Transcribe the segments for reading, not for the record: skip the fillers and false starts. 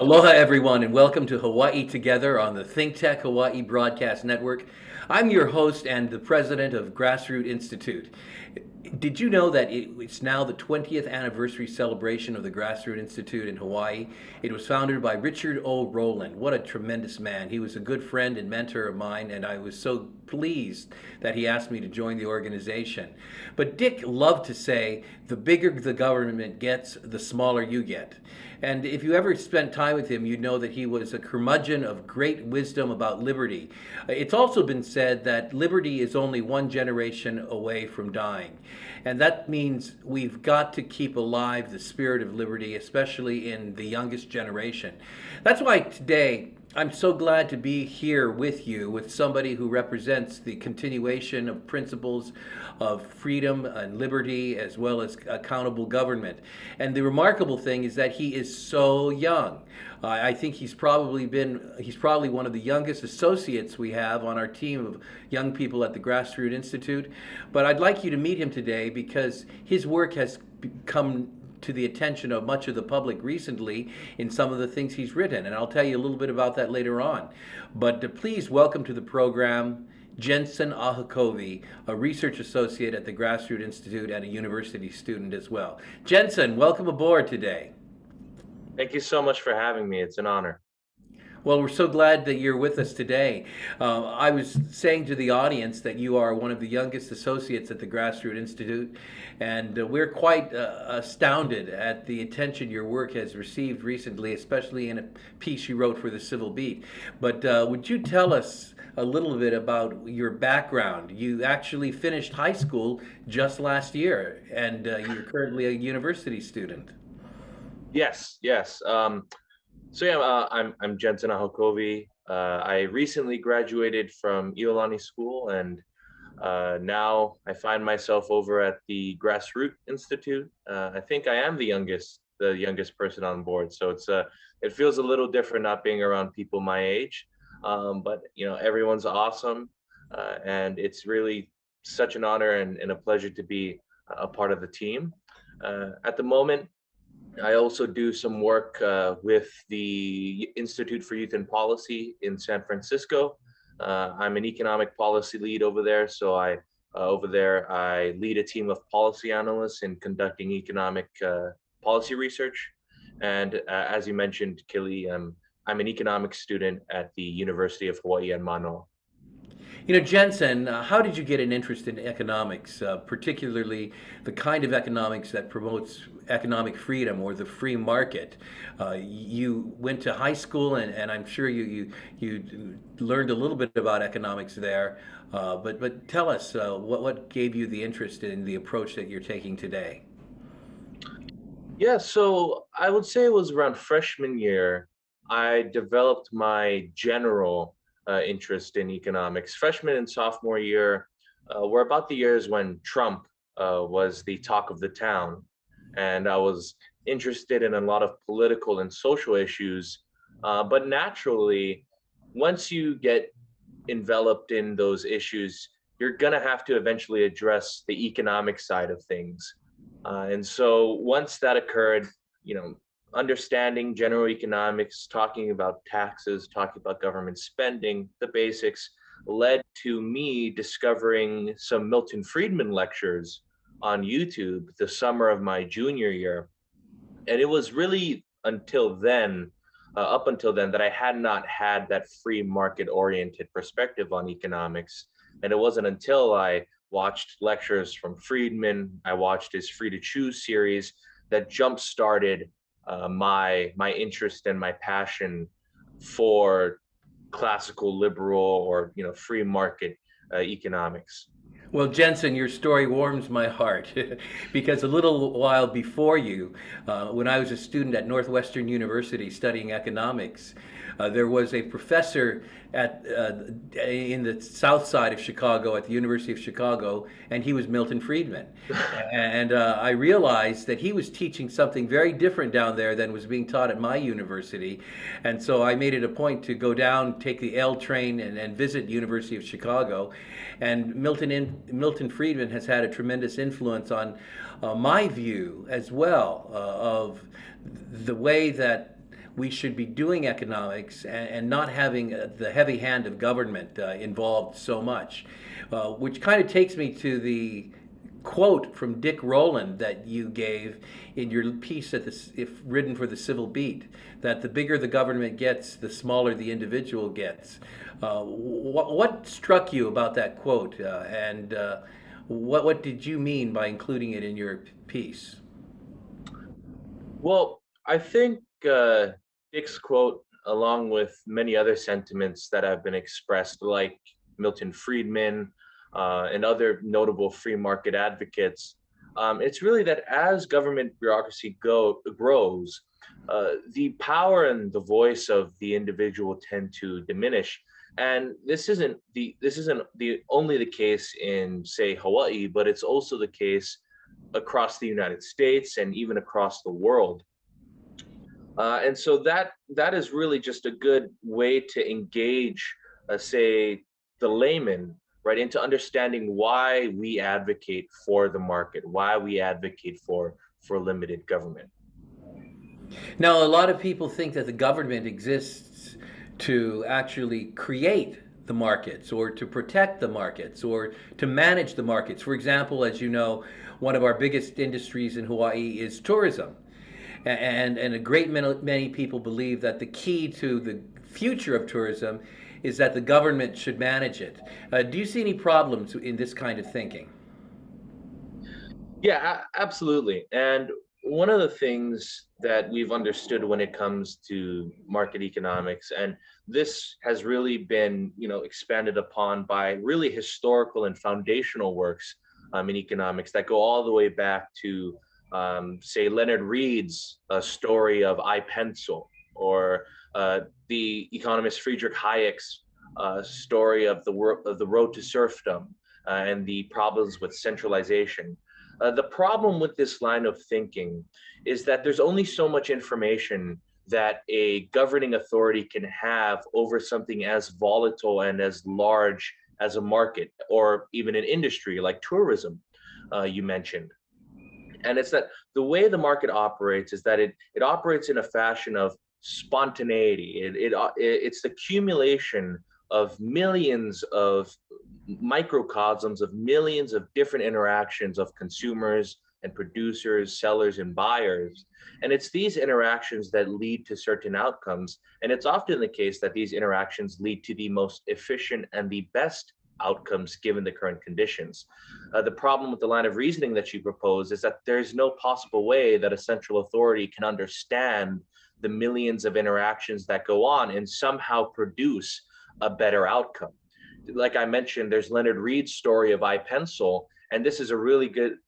Aloha, everyone, and welcome to Hawaii Together on the Think Tech Hawaii Broadcast Network. I'm your host and the president of Grassroot Institute. Did you know that it's now the 20th anniversary celebration of the Grassroot Institute in Hawaii? It was founded by Richard O. Rowland. What a tremendous man. He was a good friend and mentor of mine, and I was so pleased that he asked me to join the organization. But Dick loved to say, the bigger the government gets, the smaller you get. And if you ever spent time with him, you'd know that he was a curmudgeon of great wisdom about liberty. It's also been said that liberty is only one generation away from dying. And that means we've got to keep alive the spirit of liberty, especially in the youngest generation. That's why today, I'm so glad to be here with you, with somebody who represents the continuation of principles of freedom and liberty, as well as accountable government. And the remarkable thing is that he is so young. I think he's probably one of the youngest associates we have on our team of young people at the Grassroot Institute. But I'd like you to meet him today because his work has come to the attention of much of the public recently in some of the things he's written, and I'll tell you a little bit about that later on. But please welcome to the program Jensen Ahokovi, a research associate at the Grassroot Institute and a university student as well. Jensen, welcome aboard today. Thank you so much for having me. It's an honor. Well, we're so glad that you're with us today. I was saying to the audience that you are one of the youngest associates at the Grassroot Institute, and we're quite astounded at the attention your work has received recently, especially in a piece you wrote for the Civil Beat. But would you tell us a little bit about your background? You actually finished high school just last year, and you're currently a university student. Yes, yes. So yeah, I'm Jensen Ahokovi. I recently graduated from Iolani School, and now I find myself over at the Grassroot Institute. I think I am the youngest person on board. So it's it feels a little different not being around people my age, but you know, everyone's awesome, and it's really such an honor and a pleasure to be a part of the team. At the moment, I also do some work with the Institute for Youth and Policy in San Francisco. I'm an economic policy lead over there, so I lead a team of policy analysts in conducting economic policy research. And as you mentioned, Keli'i, I'm an economics student at the University of Hawaii at Manoa. You know, Jensen, how did you get an interest in economics, particularly the kind of economics that promotes economic freedom or the free market? You went to high school, and I'm sure you learned a little bit about economics there, but tell us what gave you the interest in the approach that you're taking today? Yeah, so I would say it was around freshman year, I developed my general interest in economics. Freshman and sophomore year were about the years when Trump was the talk of the town, and I was interested in a lot of political and social issues. But naturally, once you get enveloped in those issues, you're gonna have to eventually address the economic side of things. And so once that occurred, you know, understanding general economics, talking about taxes, talking about government spending, the basics, led to me discovering some Milton Friedman lectures on YouTube the summer of my junior year. And it was really until then, that I had not had that free market-oriented perspective on economics. And it wasn't until I watched lectures from Friedman, I watched his Free to Choose series, that jump-started my interest and my passion for classical liberal or, you know, free market economics. Well, Jensen, your story warms my heart because a little while before you, when I was a student at Northwestern University studying economics, there was a professor at in the south side of Chicago at the University of Chicago, and he was Milton Friedman. And I realized that he was teaching something very different down there than was being taught at my university. And so I made it a point to go down, take the L train, and visit University of Chicago. And Milton Friedman has had a tremendous influence on my view as well of the way that we should be doing economics and not having the heavy hand of government involved so much, which kind of takes me to the quote from Dick Rowland that you gave in your piece at the, if written for the Civil Beat, that the bigger the government gets, the smaller the individual gets. What struck you about that quote, and what did you mean by including it in your piece? Well, I think Dick's quote, along with many other sentiments that have been expressed, like Milton Friedman and other notable free market advocates, it's really that as government bureaucracy grows, the power and the voice of the individual tend to diminish. And this isn't only the case in, say, Hawaii, but it's also the case across the United States and even across the world. And so that is really just a good way to engage, say, the layman, right, into understanding why we advocate for the market, why we advocate for limited government. Now, a lot of people think that the government exists to actually create the markets or to protect the markets or to manage the markets. For example, as you know, one of our biggest industries in Hawaii is tourism. And a great many people believe that the key to the future of tourism is that the government should manage it. Do you see any problems in this kind of thinking? Yeah, absolutely. And one of the things that we've understood when it comes to market economics, and this has really been, you know, expanded upon by really historical and foundational works in economics that go all the way back to, say, Leonard Reed's A Story of I-Pencil, or the economist Friedrich Hayek's story of the Road to Serfdom and the problems with centralization. The problem with this line of thinking is that there's only so much information that a governing authority can have over something as volatile and as large as a market, or even an industry like tourism, you mentioned. And it's that the way the market operates is that it operates in a fashion of spontaneity. It's the accumulation of millions of microcosms, of millions of different interactions of consumers and producers, sellers and buyers. And it's these interactions that lead to certain outcomes. And it's often the case that these interactions lead to the most efficient and the best outcomes given the current conditions. The problem with the line of reasoning that you propose is that there's no possible way that a central authority can understand the millions of interactions that go on and somehow produce a better outcome. Like I mentioned, there's Leonard Reed's story of I-Pencil, and this is a really good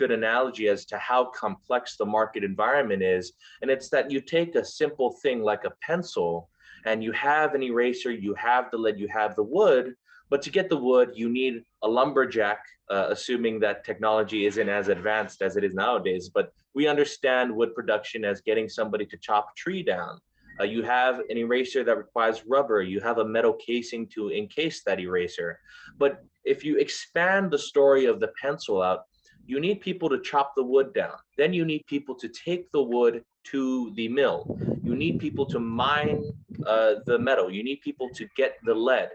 analogy as to how complex the market environment is. And it's that you take a simple thing like a pencil, and you have an eraser, you have the lead, you have the wood, but to get the wood, you need a lumberjack, assuming that technology isn't as advanced as it is nowadays, but we understand wood production as getting somebody to chop a tree down. You have an eraser that requires rubber. You have a metal casing to encase that eraser. But if you expand the story of the pencil out, you need people to chop the wood down. Then you need people to take the wood to the mill. You need people to mine the metal. You need people to get the lead.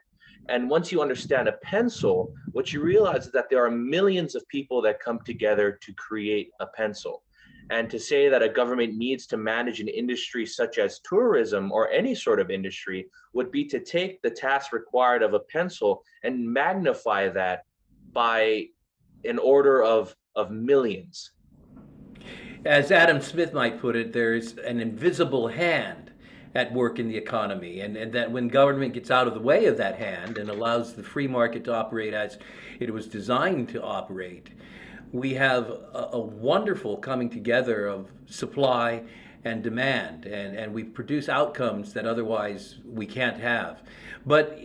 And once you understand a pencil, what you realize is that there are millions of people that come together to create a pencil. And to say that a government needs to manage an industry such as tourism or any sort of industry would be to take the task required of a pencil and magnify that by an order of millions. As Adam Smith might put it, there's an invisible hand at work in the economy, and that when government gets out of the way of that hand and allows the free market to operate as it was designed to operate, we have a wonderful coming together of supply and demand, and we produce outcomes that otherwise we can't have. But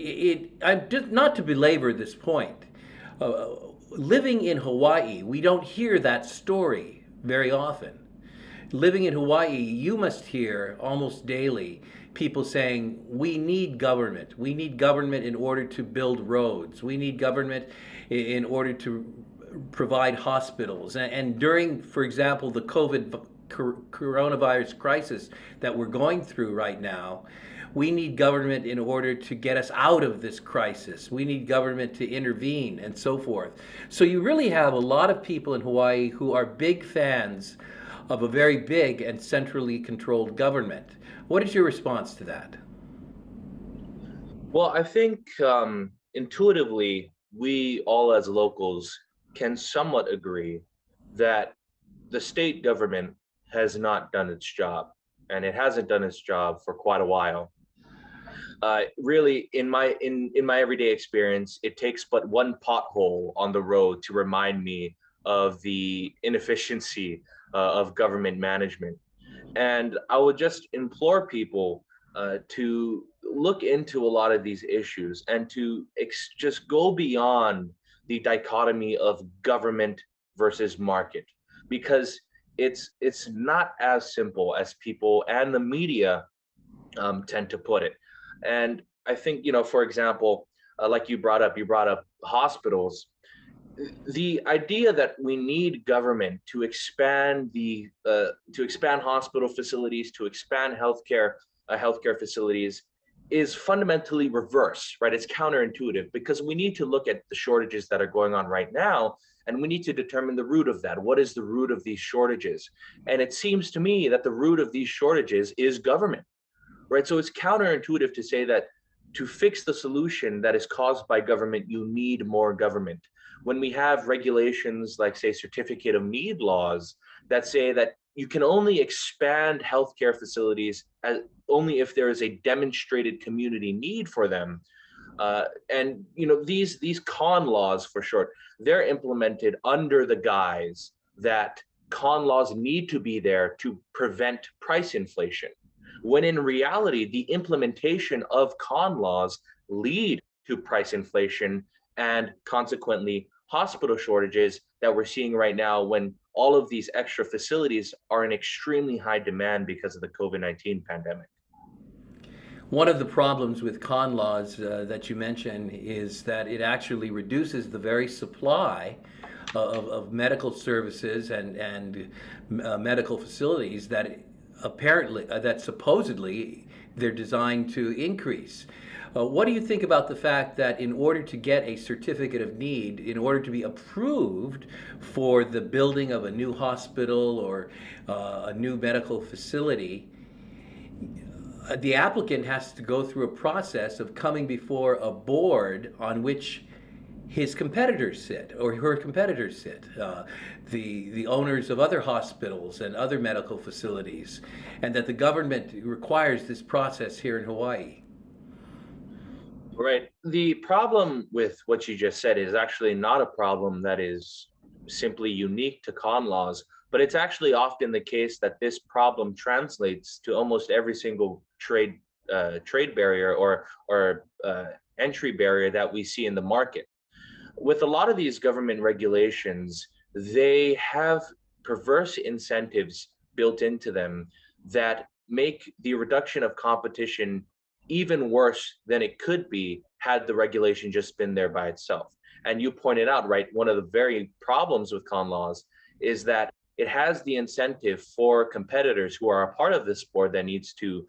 I'm just, not to belabor this point, living in Hawaii, we don't hear that story very often. Living in Hawaii, you must hear almost daily people saying, we need government. We need government in order to build roads. We need government in order to provide hospitals. And during, for example, the COVID coronavirus crisis that we're going through right now, we need government in order to get us out of this crisis. We need government to intervene and so forth. So you really have a lot of people in Hawaii who are big fans of a very big and centrally controlled government. What is your response to that? Well, I think intuitively, we all as locals can somewhat agree that the state government has not done its job, and it hasn't done its job for quite a while. Really, in my everyday experience, it takes but one pothole on the road to remind me of the inefficiency of government management. And I would just implore people to look into a lot of these issues and to just go beyond the dichotomy of government versus market, because it's not as simple as people and the media tend to put it. And I think, you know, for example, like you brought up hospitals. The idea that we need government to expand hospital facilities, to expand healthcare facilities, is fundamentally reverse, right? It's counterintuitive, because we need to look at the shortages that are going on right now, and we need to determine the root of that. What is the root of these shortages? And it seems to me that the root of these shortages is government, right? So it's counterintuitive to say that to fix the solution that is caused by government, you need more government. When we have regulations like, say, certificate of need laws that say that you can only expand healthcare facilities only if there is a demonstrated community need for them. And you know, these con laws, for short, they're implemented under the guise that con laws need to be there to prevent price inflation, when in reality, the implementation of con laws lead to price inflation and consequently hospital shortages that we're seeing right now, when all of these extra facilities are in extremely high demand because of the COVID-19 pandemic. One of the problems with con laws that you mention is that it actually reduces the very supply of medical services and medical facilities that apparently, that supposedly they're designed to increase. What do you think about the fact that in order to get a certificate of need, in order to be approved for the building of a new hospital or a new medical facility, the applicant has to go through a process of coming before a board on which his competitors sit, or her competitors sit, the owners of other hospitals and other medical facilities, and that the government requires this process here in Hawaii? Right. The problem with what you just said is actually not a problem that is simply unique to con laws, but it's actually often the case that this problem translates to almost every single trade barrier or entry barrier that we see in the market. With a lot of these government regulations, they have perverse incentives built into them that make the reduction of competition even worse than it could be had the regulation just been there by itself. And you pointed out, right, one of the very problems with con laws is that it has the incentive for competitors who are a part of this board that needs to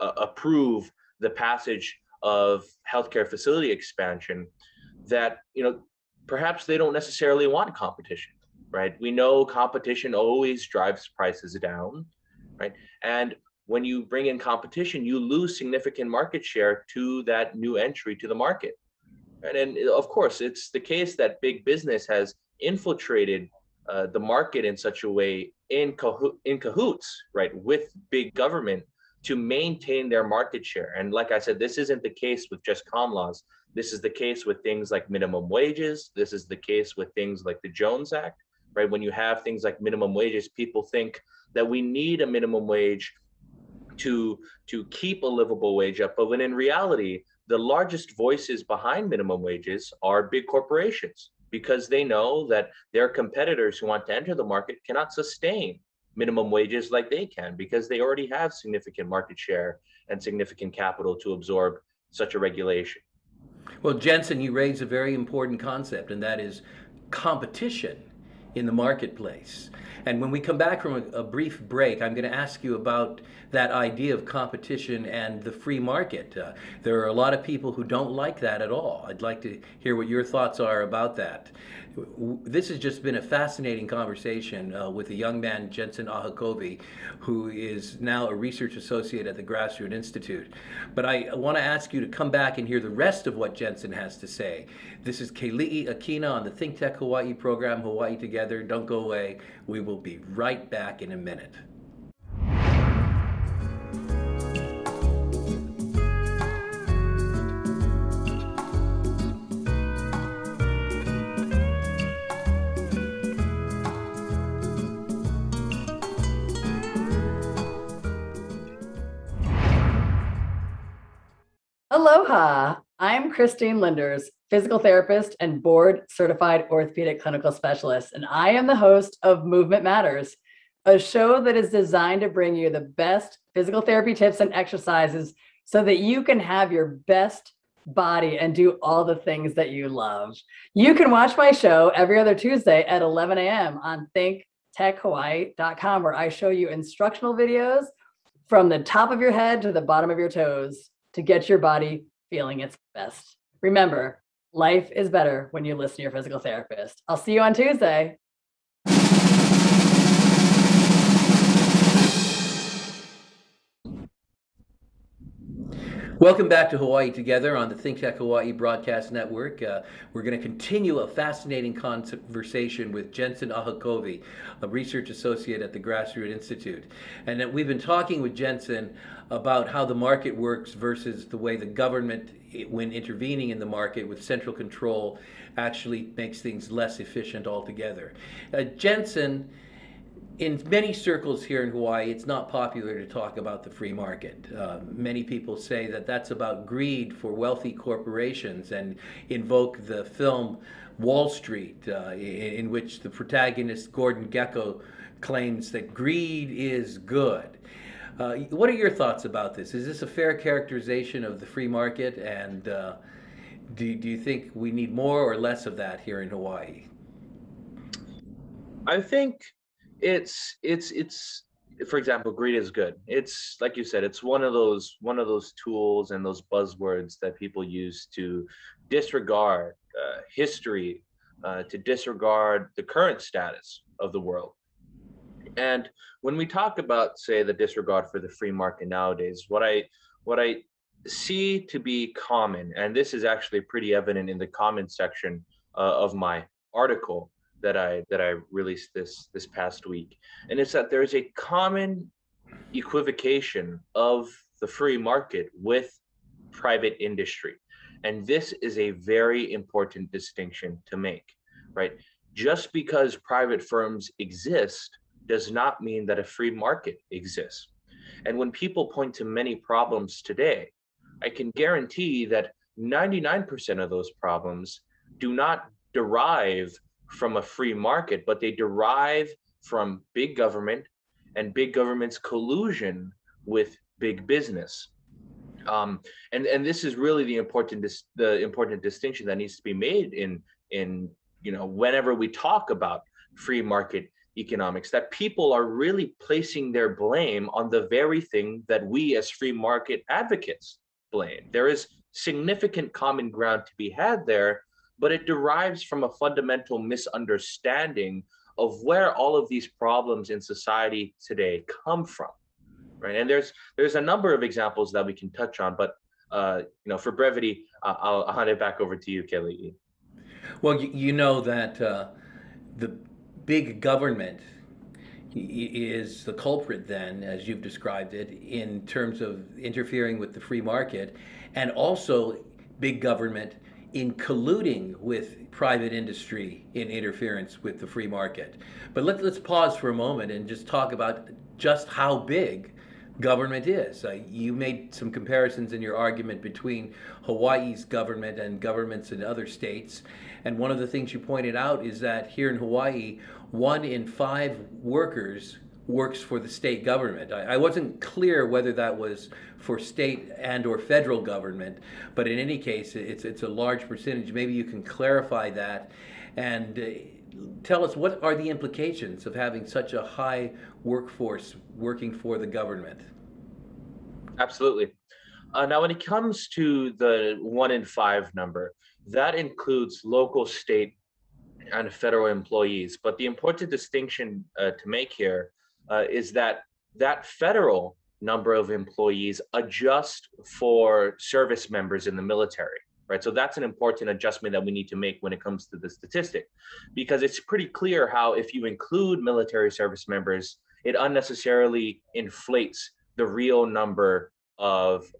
approve the passage of healthcare facility expansion, that, you know, perhaps they don't necessarily want competition, right? We know competition always drives prices down, right? And when you bring in competition, you lose significant market share to that new entry to the market. Right? And of course, it's the case that big business has infiltrated the market in such a way, in cahoots, right, with big government, to maintain their market share. And like I said, this isn't the case with just con laws. This is the case with things like minimum wages. This is the case with things like the Jones Act, right? When you have things like minimum wages, people think that we need a minimum wage to keep a livable wage up. But when in reality, the largest voices behind minimum wages are big corporations, because they know that their competitors who want to enter the market cannot sustain minimum wages like they can, because they already have significant market share and significant capital to absorb such a regulation. Well, Jensen, you raise a very important concept, and that is competition. in the marketplace. And when we come back from a brief break, I'm going to ask you about that idea of competition and the free market. There are a lot of people who don't like that at all. I'd like to hear what your thoughts are about that. This has just been a fascinating conversation with a young man, Jensen Ahokovi, who is now a research associate at the Grassroot Institute. But I want to ask you to come back and hear the rest of what Jensen has to say. This is Keli'i Akina on the Think Tech Hawaii program, Hawaii Together. Don't go away. We will be right back in a minute. Aloha, I'm Christine Linders, physical therapist and board certified orthopedic clinical specialist, and I am the host of Movement Matters, a show that is designed to bring you the best physical therapy tips and exercises so that you can have your best body and do all the things that you love. You can watch my show every other Tuesday at 11 a.m. on thinktechhawaii.com, where I show you instructional videos from the top of your head to the bottom of your toes, to get your body feeling its best. Remember, life is better when you listen to your physical therapist. I'll see you on Tuesday. Welcome back to Hawaii Together on the Think Tech Hawaii Broadcast Network. We're going to continue a fascinating conversation with Jensen Ahokovi, a research associate at the Grassroot Institute. And we've been talking with Jensen about how the market works versus the way the government, when intervening in the market with central control, actually makes things less efficient altogether. Jensen, in many circles here in Hawaii, it's not popular to talk about the free market. Many people say that that's about greed for wealthy corporations and invoke the film Wall Street, in which the protagonist Gordon Gekko claims that greed is good. What are your thoughts about this? Is this a fair characterization of the free market, and do you think we need more or less of that here in Hawaii? I think it's for example, greed is good. It's like you said, it's one of those tools and those buzzwords that people use to disregard history, to disregard the current status of the world. And when we talk about, say, the disregard for the free market nowadays, what I see to be common, and this is actually pretty evident in the comment section of my article that I released this past week, and it's that there is a common equivocation of the free market with private industry. And this is a very important distinction to make, right? Just because private firms exist does not mean that a free market exists. And when people point to many problems today, I can guarantee that 99% of those problems do not derive from a free market, but they derive from big government and big government's collusion with big business. And this is really the important distinction that needs to be made in whenever we talk about free market economics, that people are really placing their blame on the very thing that we as free market advocates blame. There is significant common ground to be had there, but it derives from a fundamental misunderstanding of where all of these problems in society today come from, right? And there's a number of examples that we can touch on, but for brevity, I'll hand it back over to you, Keli'i. Well, you know that the big government is the culprit then, as you've described it, in terms of interfering with the free market, and also big government in colluding with private industry in interference with the free market. But let's pause for a moment and just talk about just how big government is. You made some comparisons in your argument between Hawaii's government and governments in other states. And one of the things you pointed out is that here in Hawaii, 1 in 5 workers works for the state government. I wasn't clear whether that was for state and or federal government, but in any case, it's a large percentage. Maybe you can clarify that and tell us, what are the implications of having such a high workforce working for the government? Absolutely. Now, when it comes to the 1 in 5 number, that includes local, state, and federal employees. But the important distinction to make here is that federal number of employees adjust for service members in the military, right? So that's an important adjustment that we need to make when it comes to the statistic, because it's pretty clear how if you include military service members, it unnecessarily inflates the real number of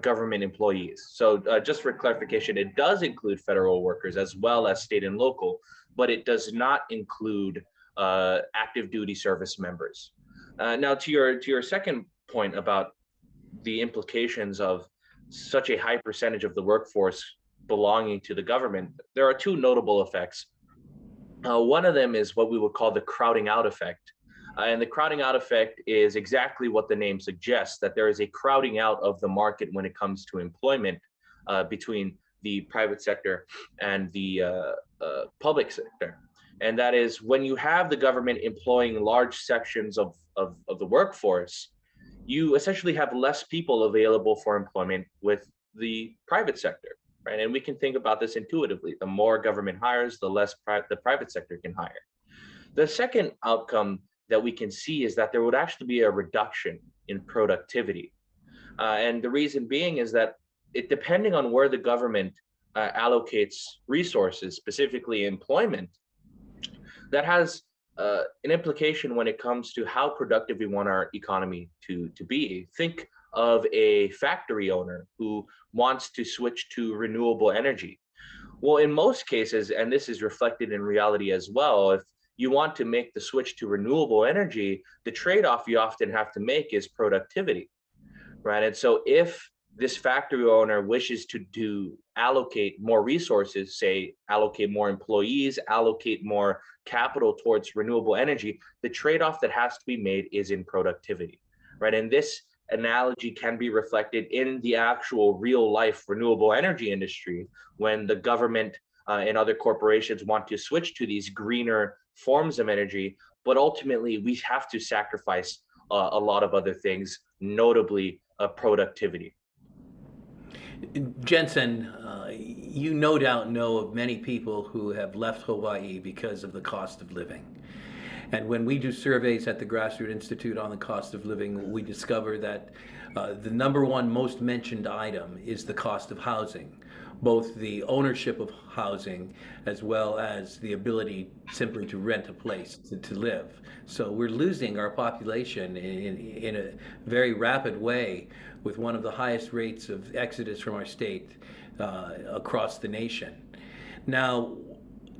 government employees. So just for clarification, it does include federal workers as well as state and local, but it does not include active duty service members. Now, to your second point about the implications of such a high percentage of the workforce belonging to the government, there are two notable effects. One of them is what we would call the crowding out effect. And the crowding out effect is exactly what the name suggests, that there is a crowding out of the market when it comes to employment between the private sector and the public sector. And that is, when you have the government employing large sections of the workforce, you essentially have less people available for employment with the private sector, right? And we can think about this intuitively. The more government hires, the less the private sector can hire. The second outcome that we can see is that there would actually be a reduction in productivity. And the reason being is that depending on where the government allocates resources, specifically employment, that has an implication when it comes to how productive we want our economy to be. Think of a factory owner who wants to switch to renewable energy. Well, in most cases, and this is reflected in reality as well, if you want to make the switch to renewable energy, the trade-off you often have to make is productivity, right? And so if this factory owner wishes to allocate more resources, say allocate more employees, allocate more capital towards renewable energy, the trade-off that has to be made is in productivity, right? And this analogy can be reflected in the actual real-life renewable energy industry when the government and other corporations want to switch to these greener forms of energy, but ultimately we have to sacrifice a lot of other things, notably productivity. Jensen, you no doubt know of many people who have left Hawaii because of the cost of living. And when we do surveys at the Grassroot Institute on the cost of living, we discover that the #1 most mentioned item is the cost of housing, both the ownership of housing as well as the ability simply to rent a place to live. So we're losing our population in a very rapid way, with one of the highest rates of exodus from our state across the nation. Now,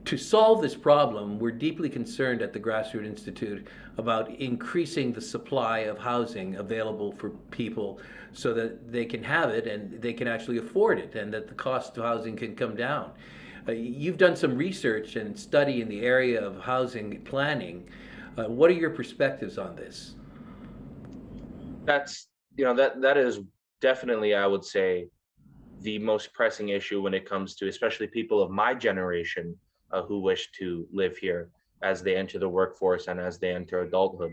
to solve this problem, we're deeply concerned at the Grassroot Institute about increasing the supply of housing available for people so that they can have it and they can actually afford it, and that the cost of housing can come down. You've done some research and study in the area of housing planning. What are your perspectives on this? That's, you know, that is definitely, I would say, the most pressing issue when it comes to especially people of my generation who wish to live here as they enter the workforce and as they enter adulthood.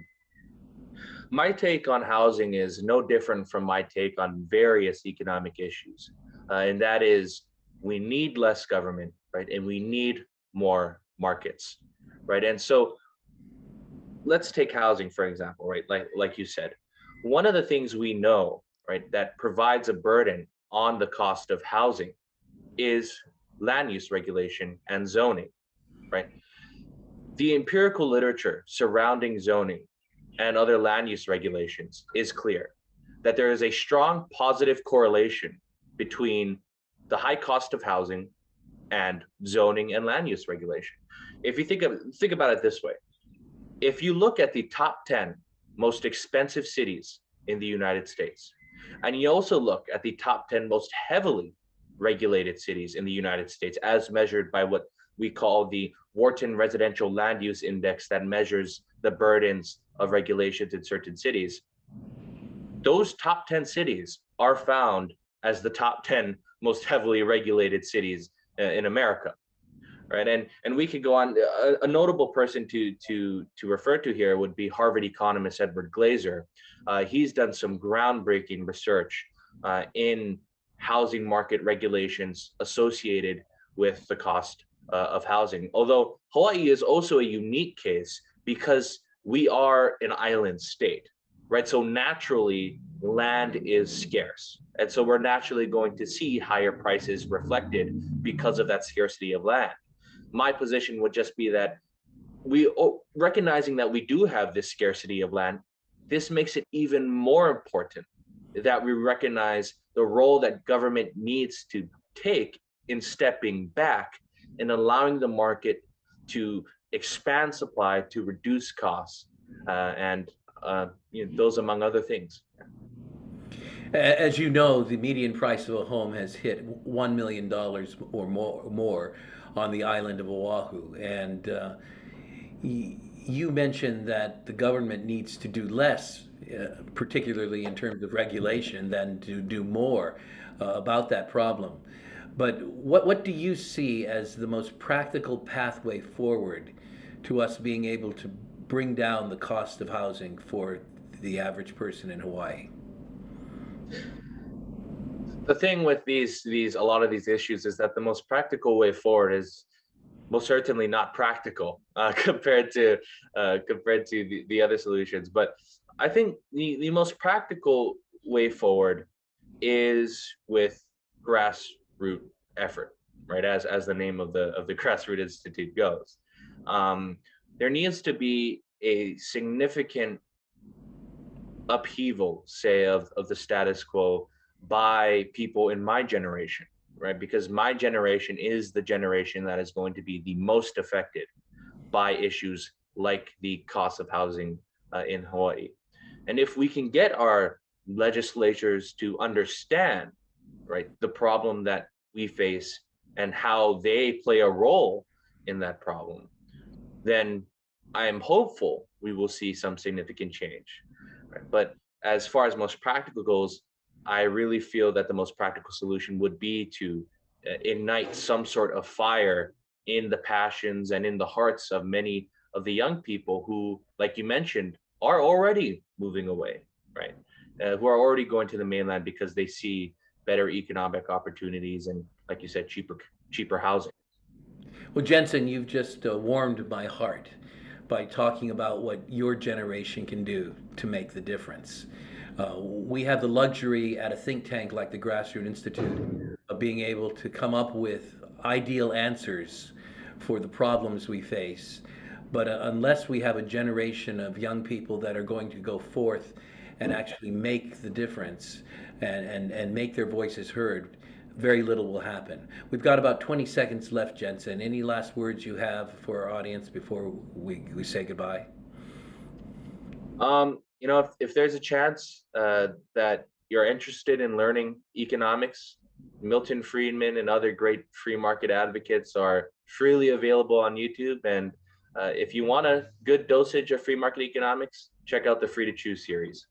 My take on housing is no different from my take on various economic issues. And that is, we need less government, right? And we need more markets, right? And so let's take housing, for example, right? Like you said, one of the things we know, right, that provides a burden on the cost of housing is land use regulation and zoning, right? The empirical literature surrounding zoning and other land use regulations is clear that there is a strong positive correlation between the high cost of housing and zoning and land use regulation. If you think about it this way, if you look at the top 10 most expensive cities in the United States, and you also look at the top 10 most heavily regulated cities in the United States as measured by what we call the Wharton Residential Land Use Index that measures the burdens of regulations in certain cities. Those top 10 cities are found as the top 10 most heavily regulated cities in America, right? And we could go on. A notable person to refer to here would be Harvard economist Edward Glazer. He's done some groundbreaking research in housing market regulations associated with the cost of housing. Although Hawaii is also a unique case because we are an island state, right? So naturally, land is scarce. And so we're naturally going to see higher prices reflected because of that scarcity of land. My position would just be that we, recognizing that we do have this scarcity of land, this makes it even more important that we recognize the role that government needs to take in stepping back and allowing the market to expand supply, to reduce costs, and you know, those among other things. As you know, the median price of a home has hit $1 million or more on the island of Oahu. And you mentioned that the government needs to do less, particularly in terms of regulation, than to do more about that problem. But what do you see as the most practical pathway forward to us being able to bring down the cost of housing for the average person in Hawaii? The thing with a lot of these issues is that the most practical way forward is most certainly not practical compared to the other solutions. But I think the most practical way forward is with grassroots effort, right? As the name of the Grassroot Institute goes, there needs to be a significant upheaval, say, of the status quo by people in my generation, right? Because my generation is the generation that is going to be the most affected by issues like the cost of housing in Hawaii. And if we can get our legislatures to understand, right, the problem that we face and how they play a role in that problem, then I am hopeful we will see some significant change. Right? But as far as most practical goals, I really feel that the most practical solution would be to ignite some sort of fire in the passions and in the hearts of many of the young people who, like you mentioned, are already moving away, right? Who are already going to the mainland because they see better economic opportunities and, like you said, cheaper housing. Well, Jensen, you've just warmed my heart by talking about what your generation can do to make the difference. We have the luxury at a think tank like the Grassroot Institute of being able to come up with ideal answers for the problems we face. But unless we have a generation of young people that are going to go forth and actually make the difference and make their voices heard, very little will happen. We've got about 20 seconds left, Jensen. Any last words you have for our audience before we say goodbye? You know, if there's a chance that you're interested in learning economics, Milton Friedman and other great free market advocates are freely available on YouTube. And if you want a good dosage of free market economics, check out the Free to Choose series.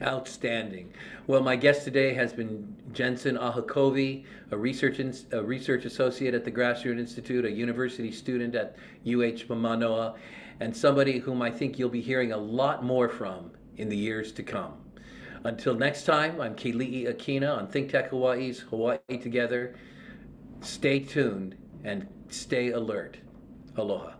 Outstanding. Well, my guest today has been Jensen Ahokovi, a research associate at the Grassroot Institute, a university student at UH Manoa, and somebody whom I think you'll be hearing a lot more from in the years to come. Until next time, I'm Keli'i Akina on Think Tech Hawaii's Hawaii Together. Stay tuned and stay alert. Aloha.